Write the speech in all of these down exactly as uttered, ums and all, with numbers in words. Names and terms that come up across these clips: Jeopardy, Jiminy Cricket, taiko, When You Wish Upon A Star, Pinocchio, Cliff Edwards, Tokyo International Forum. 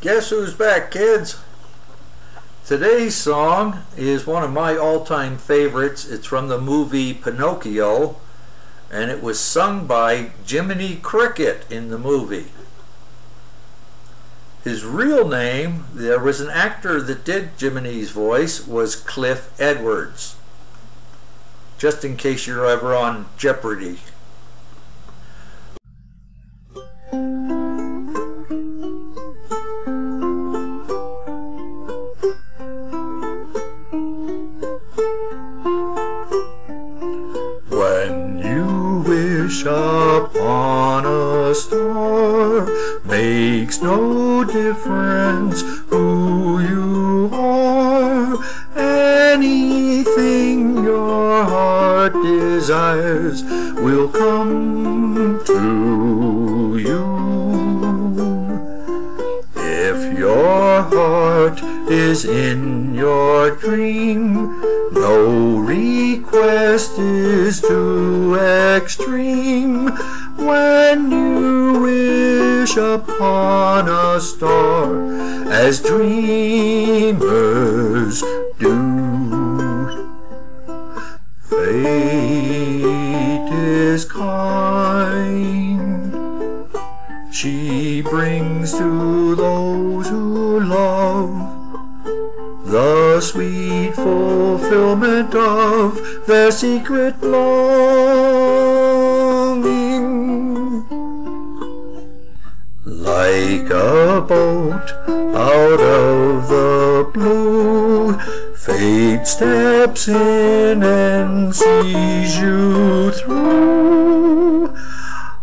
Guess who's back, kids? Today's song is one of my all-time favorites. It's from the movie Pinocchio, and it was sung by Jiminy Cricket in the movie. His real name, there was an actor that did Jiminy's voice, was Cliff Edwards. Just in case you're ever on Jeopardy. When you wish upon a star, makes no difference who you are. Anything your heart desires will come to you. If your heart is in your dream, no request is too extreme. When you wish upon a star, as dreamers do, fate is kind. She brings to those who love the sweet fulfillment of their secret longing. Like a boat out of the blue, fate steps in and sees you through.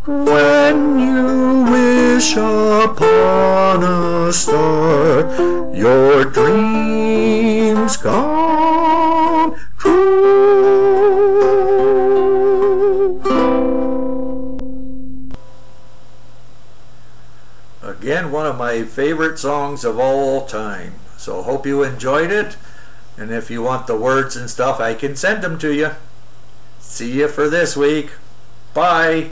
When you wish upon a star, your dreams come true. Again, one of my favorite songs of all time. So hope you enjoyed it. And if you want the words and stuff, I can send them to you. See you for this week. Bye.